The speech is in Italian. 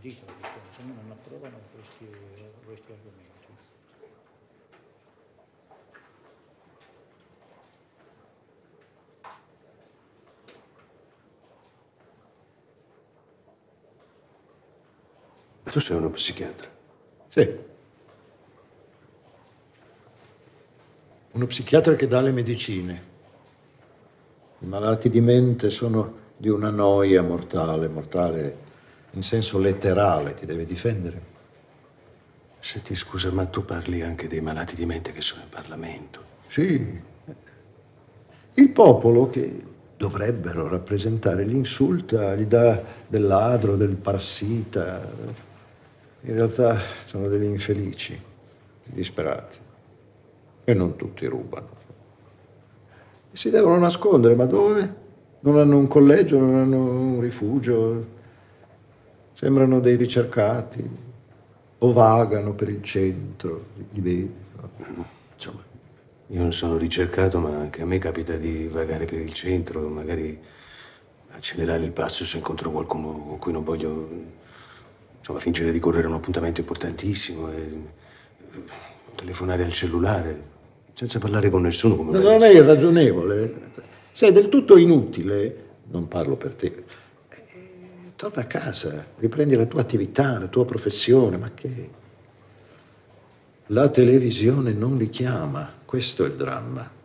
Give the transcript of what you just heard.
dicono che insomma, non approvano questi argomenti. Tu sei uno psichiatra? Sì. Uno psichiatra che dà le medicine. I malati di mente sono di una noia mortale, mortale in senso letterale, ti deve difendere. Senti, scusa, ma tu parli anche dei malati di mente che sono in Parlamento? Sì. Il popolo che dovrebbero rappresentare l'insulta, gli dà del ladro, del parassita. In realtà sono degli infelici, disperati. E non tutti rubano. E si devono nascondere, ma dove? Non hanno un collegio, non hanno un rifugio. Sembrano dei ricercati. O vagano per il centro, li vedi. No? Insomma, io non sono ricercato, ma anche a me capita di vagare per il centro, magari accelerare il passo se incontro qualcuno con cui non voglio... Insomma, fingere di correre un appuntamento importantissimo e telefonare al cellulare, senza parlare con nessuno come no, non è irragionevole. Sei del tutto inutile, non parlo per te. Torna a casa, riprendi la tua attività, la tua professione, ma che... La televisione non li chiama, questo è il dramma.